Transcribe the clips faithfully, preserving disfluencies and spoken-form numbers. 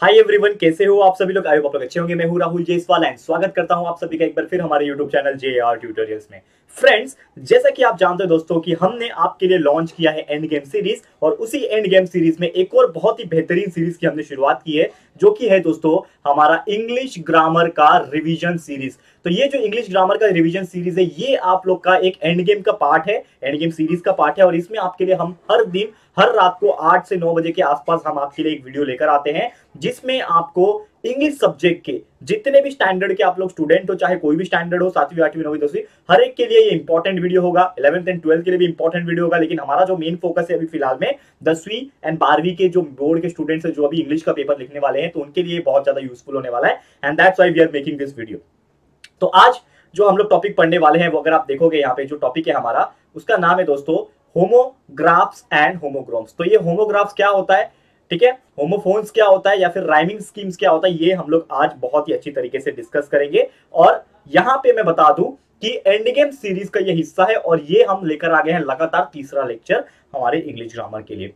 Hi everyone, कैसे हो आप सभी लोग। आई होप आप लोग अच्छे होंगे। मैं हूं राहुल जयसवाल एंड स्वागत करता हूं आप सभी का एक बार फिर हमारे YouTube channel J R tutorials में। फ्रेंड्स, जैसा कि आप जानते हो दोस्तों कि हमने आपके लिए लॉन्च किया है एंड गेम सीरीज, और उसी एंड गेम सीरीज में एक और बहुत ही बेहतरीन सीरीज की हमने शुरुआत की है, जो कि है दोस्तों हमारा इंग्लिश ग्रामर का रिवीजन सीरीज। तो ये जो इंग्लिश ग्रामर का रिवीजन सीरीज है, ये आप लोग का एक एंड गेम का पार्ट है, एंड गेम सीरीज का पार्ट है। और इसमें आपके लिए हम हर दिन हर रात को आठ से नौ बजे के आसपास हम आपके लिए एक वीडियो लेकर आते हैं, जिसमें आपको इंग्लिश सब्जेक्ट के जितने भी स्टैंडर्ड के आप लोग स्टूडेंट हो, चाहे कोई भी स्टैंडर्ड हो, सातवीं आठवीं नौवीं दसवीं, हर एक के लिए ये इंपॉर्टेंट वीडियो होगा। इलेवंथ एंड ट्वेल्थ के लिए भी इंपॉर्टेंट वीडियो होगा, लेकिन हमारा जो मेन फोकस है अभी फिलहाल में दसवीं एंड बारहवीं के जो बोर्ड के स्टूडेंट्स है, जो अभी इंग्लिश का पेपर लिखने वाले हैं, तो उनके लिए बहुत ज्यादा यूजफुल होने वाला है। And that's why we are making this video. तो आज जो हम लोग टॉपिक पढ़ने वाले हैं, वो अगर आप देखोगे यहाँ पे जो टॉपिक है हमारा, उसका नाम है दोस्तों होमोग्राफ्स एंड होमोग्राम्स। तो ये होमोग्राफ्स क्या होता है, ठीक है, होमोफोन्स क्या होता है, या फिर राइमिंग स्कीम्स क्या होता है, ये हम लोग आज बहुत ही अच्छी तरीके से डिस्कस करेंगे। और यहाँ पे मैं बता दूं कि एंडगेम सीरीज का ये हिस्सा है, और ये हम लेकर आ गए हैं लगातार तीसरा लेक्चर हमारे इंग्लिश ग्रामर के लिए।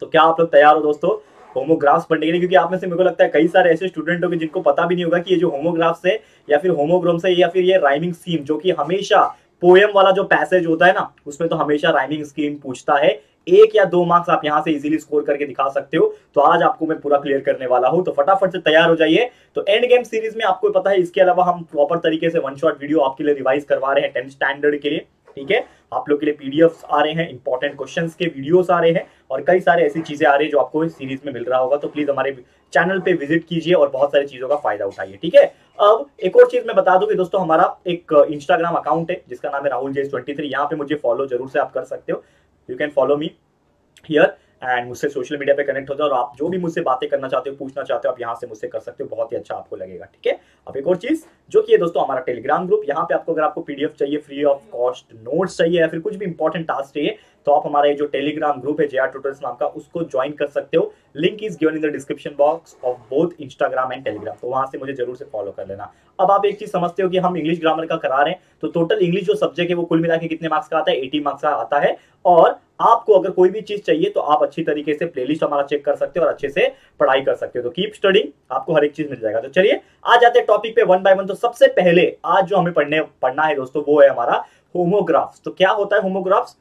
तो क्या आप लोग तैयार हो दोस्तों होमोग्राफ्स पढ़ने के लिए? क्योंकि आप में से मेरे को लगता है कई सारे ऐसे स्टूडेंट होंगे जिनको पता भी नहीं होगा कि ये जो होमोग्राफ्स है या फिर होमोग्राम्स है या फिर ये राइमिंग स्कीम, जो कि हमेशा पोएम वाला जो पैसेज होता है ना, उसमें तो हमेशा राइमिंग स्कीम पूछता है। एक या दो मार्क्स आप यहां से इजीली स्कोर करके दिखा सकते हो। तो आज आपको मैं पूरा क्लियर करने वाला हूं, तो फटाफट से तैयार हो जाइए। तो एंड गेम सीरीज में आपको पता है, इसके अलावा हम प्रॉपर तरीके से वन शॉट वीडियो आपके लिए रिवाइज करवा रहे हैं टेंथ स्टैंडर्ड के लिए, ठीक है। आप लोग के लिए पीडीएफ्स आ रहे हैं, इंपॉर्टेंट क्वेश्चंस के वीडियोस आ रहे हैं, और कई सारे ऐसी चीजें आ रही है जो आपको इस सीरीज में मिल रहा होगा। तो प्लीज हमारे चैनल पे विजिट कीजिए और बहुत सारी चीजों का फायदा उठाइए, ठीक है। अब एक और चीज मैं बता दूं कि दोस्तों हमारा एक इंस्टाग्राम अकाउंट है जिसका नाम है राहुल जेस ट्वेंटी थ्री। यहाँ पे मुझे फॉलो जरूर से आप कर सकते हो। You can follow me here and मुझसे सोशल मीडिया पे कनेक्ट हो जाओ, और आप जो भी मुझसे बातें करना चाहते हो, पूछना चाहते हो, आप यहाँ से मुझसे कर सकते हो, बहुत ही अच्छा आपको लगेगा, ठीक है। अब एक और चीज जो कि है दोस्तों हमारा टेलीग्राम ग्रुप। यहाँ पे आपको अगर आपको पीडीएफ चाहिए, फ्री ऑफ कॉस्ट नोट्स चाहिए, या फिर कुछ भी इंपॉर्टेंट टास्क चाहिए, तो आप हमारा ये जो टेलीग्राम ग्रुप है जेआर ट्यूटोरियल्स नाम का, उसको ज्वाइन कर सकते हो। Link is given in the description box of both Instagram and Telegram. तो वहां से मुझे जरूर से फॉलो कर लेना। अब आप एक चीज समझते हो कि हम इंग्लिश ग्रामर का करा रहे हैं, तो टोटल इंग्लिश जो सब्जेक्ट है वो कुल मिला के कितने मार्क्स का आता है, अस्सी मार्क्स का आता है। और आपको अगर कोई भी चीज चाहिए तो आप अच्छी तरीके से प्लेलिस्ट हमारा चेक कर सकते हो और अच्छे से पढ़ाई कर सकते हो। तो कीप स्टडिंग, आपको हर एक चीज मिल जाएगा। तो चलिए आ जाते हैं टॉपिक पे वन बाय वन। तो सबसे पहले आज जो हमें पढ़ने पढ़ना है दोस्तों, वो है हमारा होमोग्राफ्स। तो क्या होता है होमोग्राफ्स,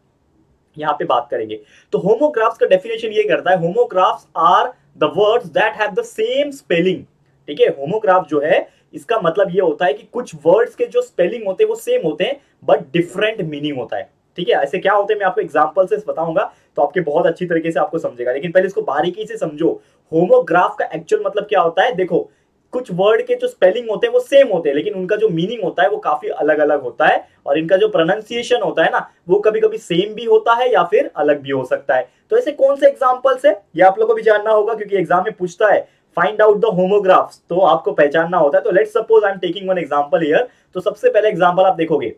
यहाँ पे बात करेंगे। तो होमोग्राफ्स का डेफिनेशन ये करता है, homographs are the words that have the same spelling, ठीक है। होमोग्राफ जो है, इसका मतलब ये होता है कि कुछ वर्ड्स के जो स्पेलिंग होते हैं वो सेम होते हैं, बट डिफरेंट मीनिंग होता है, ठीक है। ऐसे क्या होते हैं मैं आपको एग्जांपल से बताऊंगा, तो आपके बहुत अच्छी तरीके से आपको समझेगा। लेकिन पहले इसको बारीकी से समझो, होमोग्राफ का एक्चुअल मतलब क्या होता है। देखो, कुछ वर्ड के जो स्पेलिंग होते हैं वो सेम होते हैं, लेकिन उनका जो मीनिंग होता है वो काफी अलग अलग होता है, और इनका जो प्रोनाउंसिएशन होता है ना, वो कभी कभी सेम भी होता है या फिर अलग भी हो सकता है। तो ऐसे कौन से एग्जाम्पल्स है, ये आप लोगों को भी जानना होगा, क्योंकि एग्जाम में पूछता है फाइंड आउट द होमोग्राफ्स, तो आपको पहचानना होता है। तो let's suppose I am taking one example here. तो सबसे पहले एग्जाम्पल आप देखोगे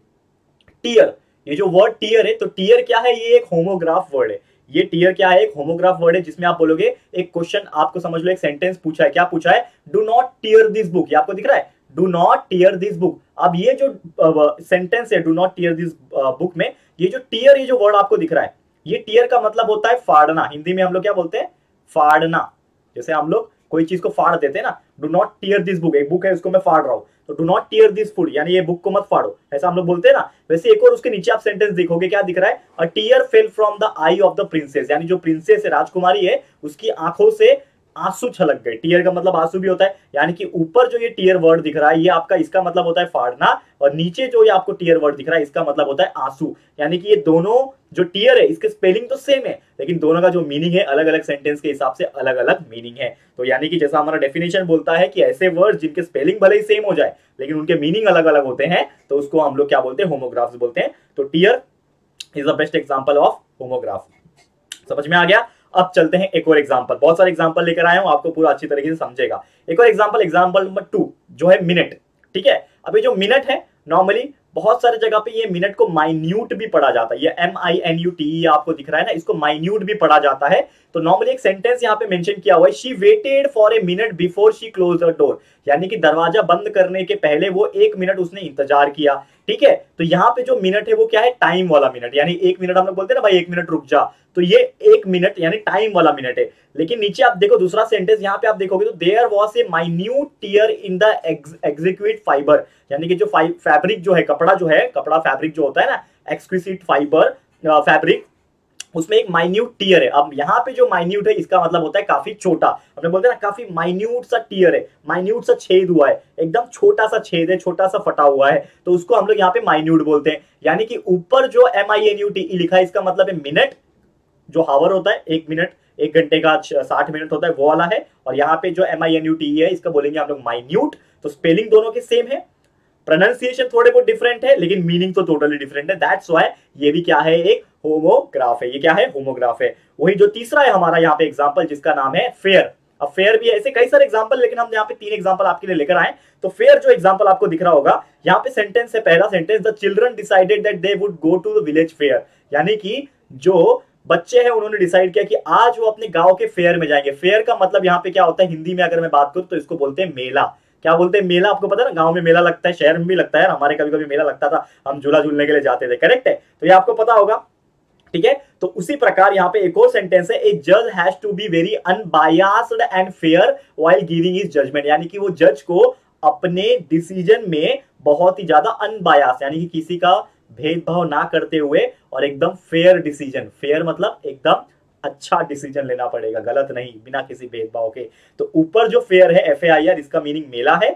टीयर, ये जो वर्ड टीयर है, तो टीयर क्या है, ये एक होमोग्राफ वर्ड है। ये टीयर क्या है, एक होमोग्राफ वर्ड है, जिसमें आप बोलोगे, एक क्वेश्चन आपको समझ लो, एक सेंटेंस पूछा है, क्या पूछा है, do not tear this book. ये आपको दिख रहा है, do not tear this book. अब ये जो सेंटेंस है do not tear this book में, ये जो टीयर, ये जो वर्ड आपको दिख रहा है, ये टीयर का मतलब होता है फाड़ना। हिंदी में हम लोग क्या बोलते हैं, फाड़ना। जैसे हम लोग कोई चीज को फाड़ देते हैं ना, do not tear this book, एक बुक है उसको मैं फाड़ रहा हूं, तो do not tear this food, यानी ये बुक को मत फाड़ो, ऐसा हम लोग बोलते हैं ना। वैसे एक और उसके नीचे आप सेंटेंस देखोगे, क्या दिख रहा है, a tear fell from the eye of the princess, यानी जो प्रिंसेस है, राजकुमारी है, उसकी आंखों से आंसू छलक गए। टीयर का मतलब आंसू भी होता है, यानी कि ऊपर जो ये टीयर वर्ड दिख रहा है, ये आपका इसका मतलब होता है फाड़ना, और नीचे जो ये आपको टीयर वर्ड दिख रहा है, इसका मतलब होता है आंसू। यानी कि ये दोनों जो टीयर है, इसके स्पेलिंग तो सेम है, लेकिन दोनों का जो मीनिंग है, अलग अलग सेंटेंस के हिसाब से अलग अलग मीनिंग है। तो यानी कि जैसा हमारा डेफिनेशन बोलता है कि ऐसे वर्ड जिनके स्पेलिंग भले ही सेम हो जाए, लेकिन उनके मीनिंग अलग अलग होते हैं, तो उसको हम लोग क्या बोलते हैं, होमोग्राफ्स बोलते हैं। तो tear is the best example of homograph. समझ में आ गया। अब चलते हैं एक और एग्जाम्पल, बहुत सारे एग्जाम्पल लेकर आया हूं, आपको पूरा अच्छी तरीके से समझेगा। एक और एग्जाम्पल, एग्जाम्पल नंबर टू जो है मिनट, ठीक है। अभी जो मिनट है, नॉर्मली बहुत सारे जगह पे ये मिनट को माइन्यूट भी पढ़ा जाता है, ये M I N U T E आपको दिख रहा है ना, इसको माइन्यूट भी पढ़ा जाता है। तो नॉर्मली एक सेंटेंस यहाँ पे मेंशन किया हुआ है, she waited for a minute before she close the door, यानी कि दरवाजा बंद करने के पहले वो एक मिनट उसने इंतजार किया। ठीक है। तो यहाँ पे जो मिनट है वो क्या है, टाइम वाला मिनट, यानी एक मिनट हम लोग बोलते हैं ना भाई एक मिनट रुक जा, तो ये एक मिनट यानी टाइम वाला मिनट है। लेकिन नीचे आप देखो दूसरा सेंटेंस, यहाँ पे आप देखोगे तो there was a minute tear in the exquisite fibre, यानी कि जो फैब्रिक जो है, कपड़ा जो है, कपड़ा फैब्रिक जो होता है ना, एक्सक्विजिट फाइबर फैब्रिक, उसमें एक माइन्यूट टीयर है। अब यहाँ पे जो माइन्यूट है इसका मतलब होता है काफी छोटा, अपने बोलते हैं ना काफी माइन्यूट सा टीयर है, माइन्यूट सा छेद हुआ है, एकदम छोटा सा छेद है, छोटा सा फटा हुआ है, तो उसको हम लोग यहाँ पे माइन्यूट बोलते हैं। यानी कि ऊपर जो M I N U T लिखा है इसका मतलब है मिनट, जो हावर होता है एक मिनट एक घंटे का साठ मिनट होता है वो वाला है, और यहाँ पे जो M I N U T है इसका बोलेंगे हम लोग माइन्यूट। तो स्पेलिंग दोनों के सेम है, प्रोनाउंसिएशन थोड़े बहुत डिफरेंट है, लेकिन मीनिंग तो टोटली डिफरेंट है। दैट्स व्हाई ये भी क्या है, एक होमोग्राफ है। ये क्या है, होमोग्राफ है। वही जो तीसरा है हमारा यहाँ पे एग्जांपल जिसका नाम है फेयर। अब फेयर भी ऐसे कई सारे एग्जांपल, लेकिन हम यहाँ पे तीन एग्जांपल आपके लिए लेकर आए। तो फेयर जो एग्जांपल आपको दिख रहा होगा, यहाँ पे सेंटेंस है, पहला sentence the children decided that they would go to the village fair, यानी कि जो बच्चे हैं उन्होंने डिसाइड किया कि आज वो अपने गांव के फेयर में जाएंगे। फेयर का मतलब यहाँ पे क्या होता है, हिंदी में अगर मैं बात करूँ तो इसको बोलते हैं मेला। क्या बोलते हैं, मेला। आपको पता है ना गांव में मेला लगता है, शहर में भी लगता है, हमारे कभी कभी मेला लगता था, हम झूला झूलने के लिए जाते थे, करेक्ट है। तो ये आपको पता होगा, ठीक है। तो उसी प्रकार यहाँ पे एक और सेंटेंस है, ए जज has to be very unbiased and fair while giving his judgement, यानी कि वो जज को अपने डिसीजन में बहुत ही ज्यादा अनबायस्ड, यानी कि किसी का भेदभाव ना करते हुए और एकदम फेयर डिसीजन, फेयर मतलब एकदम अच्छा डिसीजन लेना पड़ेगा, गलत नहीं, बिना किसी भेदभाव के। तो ऊपर जो फेयर है एफ ए आई आर, इसका मीनिंग मेला है,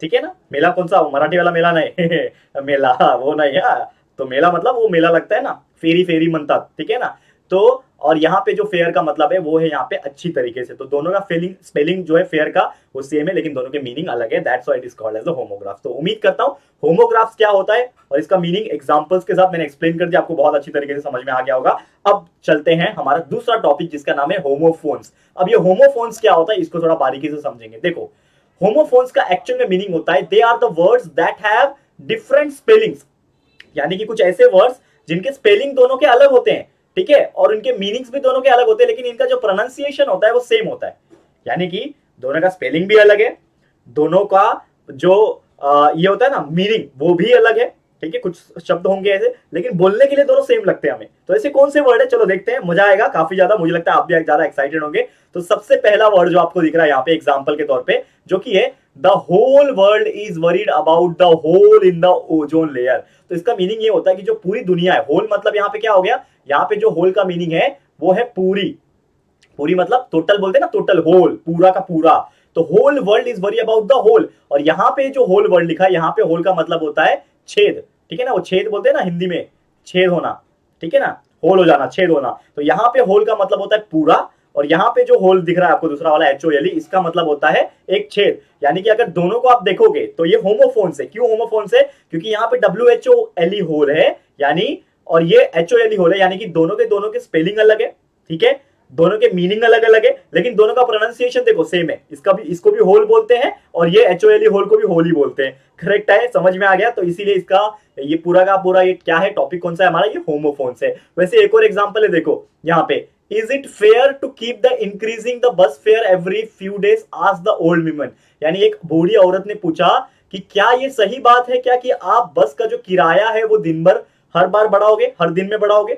ठीक है ना। मेला कौन सा, मराठी वाला मेला नहीं मेला वो नहीं है, तो मेला मतलब वो मेला लगता है ना, फेरी फेरी मनतात, ठीक है ना। तो और यहाँ पे जो फेयर का मतलब है वो है यहाँ पे अच्छी तरीके से। तो दोनों का स्पेलिंग स्पेलिंग जो है फेयर का वो सेम है, लेकिन दोनों के मीनिंग अलग है। That's why it is called as a homograph. तो उम्मीद करता हूँ होमोग्राफ्स क्या होता है और इसका मीनिंग एग्जांपल्स के साथ मैंने एक्सप्लेन कर दिया, आपको बहुत अच्छी तरीके से समझ में आ गया होगा। अब चलते हैं हमारा दूसरा टॉपिक जिसका नाम है होमोफोन्स। अब ये होमोफोन्स क्या होता है इसको थोड़ा बारीकी से समझेंगे। देखो होमोफोन्स का एक्चुअल में मीनिंग होता है they are the words that have different spellings, यानी कि कुछ ऐसे वर्ड्स जिनके स्पेलिंग दोनों के अलग होते हैं, ठीक है, और इनके मीनिंग्स भी दोनों के अलग होते हैं, लेकिन इनका जो प्रोनाउंसिएशन होता है वो सेम होता है। यानी कि दोनों का स्पेलिंग भी अलग है, दोनों का जो आ, ये होता है ना मीनिंग वो भी अलग है, ठीक है। कुछ शब्द होंगे ऐसे लेकिन बोलने के लिए दोनों सेम लगते हैं हमें। तो ऐसे कौन से वर्ड है चलो देखते हैं, मजा आएगा काफी ज्यादा, मुझे लगता है आप भी ज्यादा एक्साइटेड होंगे। तो सबसे पहला वर्ड जो आपको दिख रहा है यहाँ पे एग्जाम्पल के तौर पर, जो की है the whole world is worried about the hole in the ozone layer. तो इसका मीनिंग ये होता है कि जो पूरी दुनिया है, होल मतलब यहाँ पे क्या हो गया, यहाँ पे जो होल का मीनिंग है वो है पूरी, पूरी मतलब टोटल बोलते हैं ना, टोटल होल, पूरा का पूरा। तो whole world is worry about the hole, और यहाँ पे जो होल वर्ल्ड लिखा है यहाँ पे होल का मतलब होता है छेद, ठीक है ना, वो छेद बोलते हैं ना हिंदी में, छेद होना, ठीक है ना, होल हो जाना, छेद होना। तो यहाँ पे होल का मतलब होता है पूरा, और यहाँ पे जो होल दिख रहा है आपको दूसरा वाला एच ओ एल ई, इसका मतलब होता है एक छेद। यानी कि अगर दोनों को आप देखोगे तो ये होमोफोन्स है। क्यों होमोफोन्स है, क्योंकि यहाँ पे W H O L E whole है यानी, और ये H O L E whole है, यानी कि दोनों के दोनों के स्पेलिंग अलग है, ठीक है, दोनों के मीनिंग अलग अलग है, लेकिन दोनों का प्रोनाउंसिएशन देखो सेम है। इसका भी, इसको भी होल बोलते हैं और ये H O L E hole को भी होल ही बोलते हैं, करेक्ट है, समझ में आ गया। तो इसीलिए इसका ये पूरा का पूरा ये क्या है, टॉपिक कौन सा है हमारा, ये होमोफोन्स है। वैसे एक और एग्जाम्पल है, देखो यहाँ पे, Is it fair to keep the increasing the bus fare every few days? Asked the old woman. यानी एक बूढ़ी औरत ने पूछा कि क्या ये सही बात है क्या कि आप बस का जो किराया है वो दिन भर हर बार बढ़ाओगे, हर दिन में बढ़ाओगे,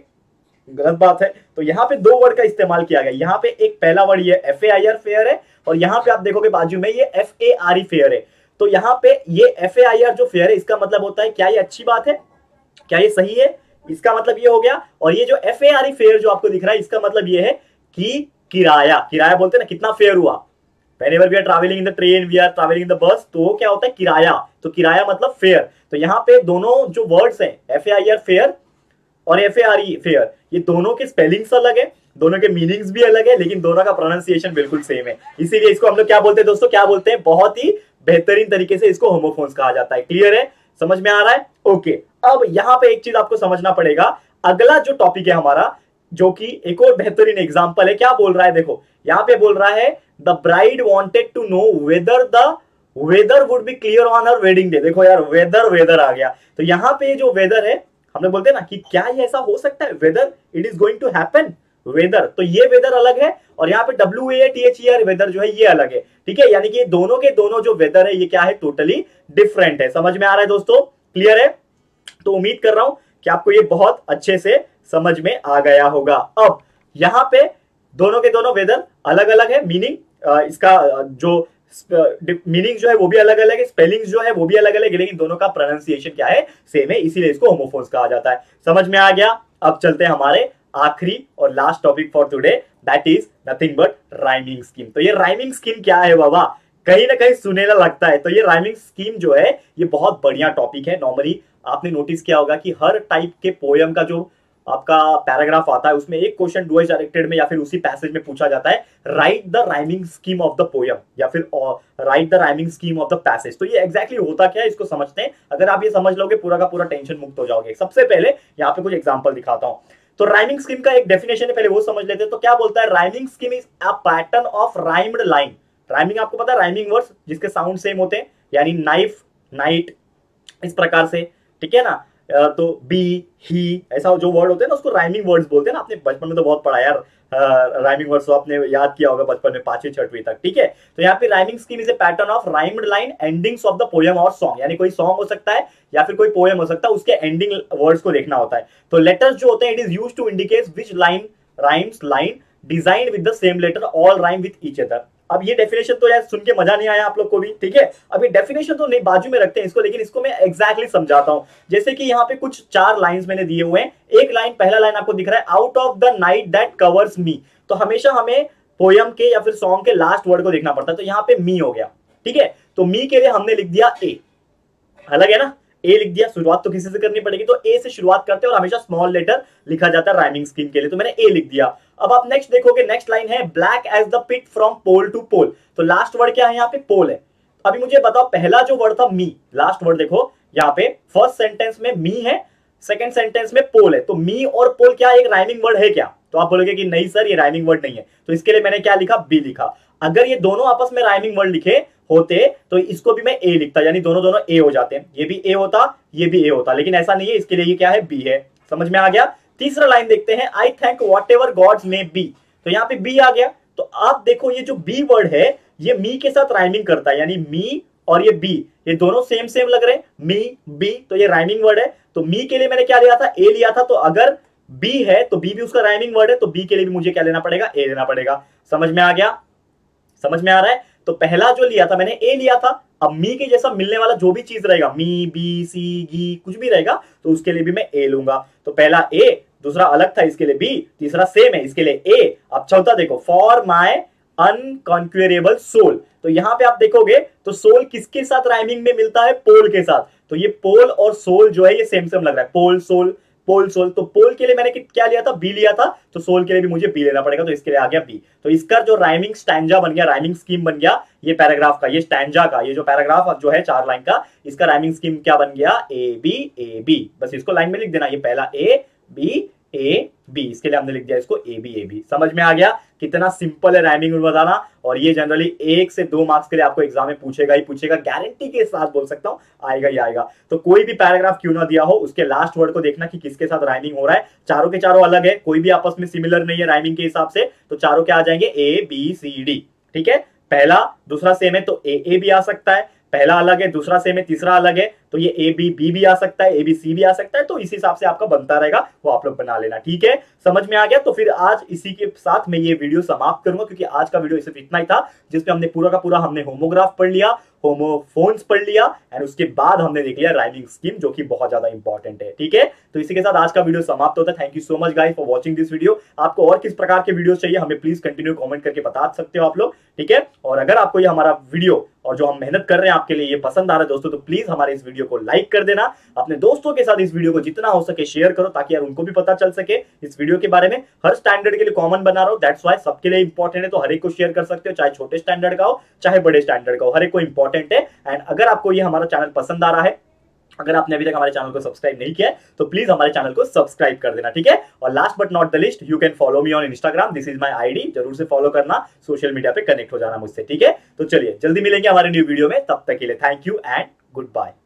गलत बात है। तो यहाँ पे दो वर्ड का इस्तेमाल किया गया। यहाँ पे एक पहला वर्ड ये F A I R fair है, और यहाँ पे आप देखोगे बाजू में ये F A R E fare है। तो यहाँ पे ये एफ ए आई आर जो फेयर है इसका मतलब होता है क्या ये अच्छी बात है, क्या ये सही है, इसका मतलब ये हो गया। और ये जो F A R E fare जो आपको दिख रहा है इसका मतलब ये है कि किराया, किराया बोलते हैं ना कितना फेयर हुआ, whenever we are travelling in the train, we are travelling in the bus, तो क्या होता है किराया, तो किराया मतलब फेयर। तो यहाँ पे दोनों जो वर्ड्स हैं F A I R fair और F A R E fare, ये दोनों के स्पेलिंग्स अलग है, दोनों के मीनिंग्स भी अलग है, लेकिन दोनों का प्रोनाउंसिएशन बिल्कुल सेम है। इसीलिए इसको हम लोग क्या बोलते हैं दोस्तों, क्या बोलते हैं, बहुत ही बेहतरीन तरीके से इसको होमोफोन्स कहा जाता है। क्लियर है, समझ में आ रहा है, ओके। अब यहाँ पे एक चीज आपको समझना पड़ेगा, अगला जो टॉपिक है हमारा जो कि एक और बेहतरीन एग्जांपल है, क्या बोल रहा है देखो, यहाँ पे बोल रहा है the bride wanted to know whether the weather would be clear on her wedding day. देखो यार वेदर वेदर आ गया, तो यहाँ पे जो वेदर है हम लोग बोलते हैं ना कि क्या ये ऐसा हो सकता है, whether it is going to happen, whether, तो ये वेदर अलग है, और यहाँ पे W E A T H E R जो है ये अलग है, ठीक है। यानी कि ये दोनों के दोनों जो वेदर है ये क्या है, टोटली डिफरेंट है। समझ में आ रहा है दोस्तों, क्लियर है। तो उम्मीद कर रहा हूं कि आपको ये बहुत अच्छे से समझ में आ गया होगा। अब यहाँ पे दोनों के दोनों वेदर अलग अलग है, मीनिंग इसका जो मीनिंग जो है वो भी अलग अलग है, स्पेलिंग जो है वो भी अलग अलग है, लेकिन दोनों का प्रोनाउंसिएशन क्या है सेम है, इसीलिए इसको होमोफोन्स कहा जाता है। समझ में आ गया। अब चलते हैं हमारे आखिरी और last topic for today, that is nothing but rhyming scheme. तो ये राइमिंग स्कीम क्या है बाबा, कहीं ना कहीं सुनेला लगता है। तो ये राइमिंग स्कीम जो है ये बहुत बढ़िया टॉपिक है। नॉर्मली आपने नोटिस किया होगा कि हर टाइप के पोयम का जो आपका पैराग्राफ आता है उसमें एक क्वेश्चन डुअल डायरेक्टेड में या फिर उसी पैसेज में पूछा जाता है, write the rhyming scheme of the poem या फिर write the rhyming scheme of the passage. तो ये एग्जैक्टली exactly होता क्या है इसको समझते हैं। अगर आप ये समझ लोगे पूरा का पूरा टेंशन मुक्त हो जाओगे। सबसे पहले यहाँ पे कुछ एग्जाम्पल दिखाता हूँ। तो राइमिंग स्कीम का एक डेफिनेशन है, पहले वो समझ लेते हैं। तो क्या बोलता है, rhyming scheme is a pattern of rhymed line. Rhyming आपको पता है राइमिंग वर्ड्स जिसके साउंड सेम होते हैं, यानी नाइफ, नाइट, इस प्रकार से, ठीक है ना। तो बी, ही, ऐसा जो वर्ड होते हैं ना उसको राइमिंग वर्ड्स बोलते हैं ना। आपने बचपन में तो बहुत पढ़ा यार राइमिंग वर्ड्स, तो आपने याद किया होगा बचपन में पांचवी छठवीं तक, ठीक है। तो यहाँ पे rhyming scheme is a pattern of rhymed line endings of the poem और सॉन्ग, यानी कोई सॉन्ग हो सकता है या फिर कोई पोएम हो सकता है, उसके एंडिंग वर्ड्स को देखना होता है। तो लेटर्स जो होते हैं it is used to indicate which line rhymes line designed with the same letter all rhyme with each other. अब ये डेफिनेशन तो यार सुन के मजा नहीं आया आप लोग को भी, ठीक है। अब ये डेफिनेशन तो नहीं बाजू में रखते हैं इसको, लेकिन इसको मैं एग्जैक्टली समझाता हूं। जैसे कि यहाँ पे कुछ चार लाइंस मैंने दिए हुए हैं। एक लाइन, पहला लाइन आपको दिख रहा है, out of the night that covers me. तो हमेशा हमें पोयम के या फिर सॉन्ग के लास्ट वर्ड को देखना पड़ता है। तो यहाँ पे मी हो गया, ठीक है। तो मी के लिए हमने लिख दिया ए, अलग है ना, ए लिख दिया। शुरुआत तो किसी से करनी पड़ेगी, तो ए से शुरुआत करते हैं और हमेशा स्मॉल लेटर लिखा जाता है राइमिंग स्कीम के लिए। तो मैंने ए लिख दिया। अब आप नेक्स्ट देखोगे, नेक्स्ट लाइन है black as the pit from pole to pole. तो लास्ट वर्ड क्या है यहाँ पे, पोल है। अभी मुझे बताओ पहला जो वर्ड था मी, लास्ट वर्ड देखो यहाँ पे, फर्स्ट सेंटेंस में मी है, सेकेंड सेंटेंस में पोल है। तो मी और पोल क्या एक राइमिंग वर्ड है क्या? तो आप बोलोगे कि नहीं सर ये राइमिंग वर्ड नहीं है। तो इसके लिए मैंने क्या लिखा, बी लिखा। अगर ये दोनों आपस में राइमिंग वर्ड लिखे होते तो इसको भी मैं ए लिखता, यानी दोनों दोनों ए हो जाते हैं, ये भी ए होता ये भी ए होता, लेकिन ऐसा नहीं है, इसके लिए ये क्या है बी है। समझ में आ गया। तीसरा लाइन देखते हैं, I thank whatever gods may be. तो यहाँ पे बी आ गया। तो आप देखो ये जो बी वर्ड है ये मी के साथ राइमिंग करता है, यानी मी और ये बी ये दोनों सेम सेम लग रहे हैं, मी बी, तो ये राइमिंग वर्ड है। तो मी के लिए मैंने क्या लिया था, ए लिया था। तो अगर बी है तो बी भी उसका राइमिंग वर्ड है, तो बी के लिए भी मुझे क्या लेना पड़ेगा, ए लेना पड़ेगा। समझ में आ गया, समझ में आ रहा है। तो पहला जो लिया था मैंने ए लिया था। अब मी के जैसा मिलने वाला जो भी चीज रहेगा, मी बी सी गी कुछ भी रहेगा, तो उसके लिए भी मैं ए लूंगा। तो पहला ए, दूसरा अलग था इसके लिए बी, तीसरा सेम है इसके लिए ए। अब चौथा देखो, फॉर माय अनकॉन्क्वेरेबल सोल। तो यहाँ पे आप देखोगे तो सोल किसके साथ राइमिंग में मिलता है, पोल के साथ। तो ये पोल और सोल जो है ये सेम सेम लग रहा है, पोल सोल पोल सोल। तो पोल के लिए मैंने क्या लिया था, बी लिया था। तो सोल के लिए भी मुझे बी लेना पड़ेगा, तो इसके लिए आ गया बी। तो इसका जो राइमिंग स्टैंजा बन गया, राइमिंग स्कीम बन गया ये पैराग्राफ का, ये स्टैंजा का, ये जो पैराग्राफ जो है चार लाइन का, इसका राइमिंग स्कीम क्या बन गया, ए बी ए बी। बस इसको लाइन में लिख देना, ये पहला ए बी ए बी, इसके लिए हमने लिख दिया इसको ए बी ए बी। समझ में आ गया कितना सिंपल है राइमिंग बताना। और ये जनरली एक से दो मार्क्स के लिए आपको एग्जाम में पूछेगा ही पूछेगा, गारंटी के साथ बोल सकता हूं, आएगा ही आएगा। तो कोई भी पैराग्राफ क्यों ना दिया हो उसके लास्ट वर्ड को देखना कि किसके साथ राइमिंग हो रहा है। चारों के चारों अलग है, कोई भी आपस में सिमिलर नहीं है राइमिंग के हिसाब से। तो चारों के आ जाएंगे ए बी सी डी, ठीक है। पहला दूसरा सेम है तो ए ए भी आ सकता है, पहला अलग है दूसरा सेम है तीसरा अलग है, तो ये ए बी बी भी आ सकता है, ए बी सी भी आ सकता है। तो इसी हिसाब से आपका बनता रहेगा, वो आप लोग बना लेना, ठीक है। समझ में आ गया। तो फिर आज इसी के साथ मैं ये वीडियो समाप्त करूंगा, क्योंकि आज का वीडियो सिर्फ इतना ही था जिसमें हमने पूरा का पूरा हमने होमोग्राफ पढ़ लिया, होमोफोन्स पढ़ लिया, एंड उसके बाद हमने देख लिया राइमिंग स्कीम जो कि बहुत ज्यादा इंपॉर्टेंट है, ठीक है। तो इसी के साथ आज का वीडियो समाप्त होता है। Thank you so much guys for watching this video. आपको और किस प्रकार के वीडियो चाहिए हमें प्लीज कंटिन्यू कॉमेंट करके बता सकते हो आप लोग, ठीक है। और अगर आपको ये हमारा वीडियो और जो हम मेहनत कर रहे हैं आपके लिए ये पसंद आ रहा है दोस्तों, तो प्लीज हमारे इस वीडियो को लाइक कर देना। अपने दोस्तों के साथ इस वीडियो को जितना हो सके शेयर करो, ताकि यार उनको भी पता चल सके इस वीडियो के बारे में। हर स्टैंडर्ड के लिए कॉमन बना रहा हूं, दैट्स व्हाई सबके लिए इंपॉर्टेंट है। तो हर एक को शेयर कर सकते हो, चाहे छोटे स्टैंडर्ड का हो चाहे बड़े स्टैंडर्ड का हो, हर एक को इंपॉर्टेंट है। एंड अगर आपको ये हमारा चैनल पसंद आ रहा है, अगर आपने अभी तक हमारे चैनल को सब्सक्राइब नहीं किया है तो प्लीज हमारे चैनल को सब्सक्राइब कर देना, ठीक है। और last but not the list, you can follow me on Instagram, this is my ID, जरूर से फॉलो करना, सोशल मीडिया पे कनेक्ट हो जाना मुझसे, ठीक है। तो चलिए जल्दी मिलेंगे हमारे न्यू वीडियो में, तब तक के लिए thank you and good bye.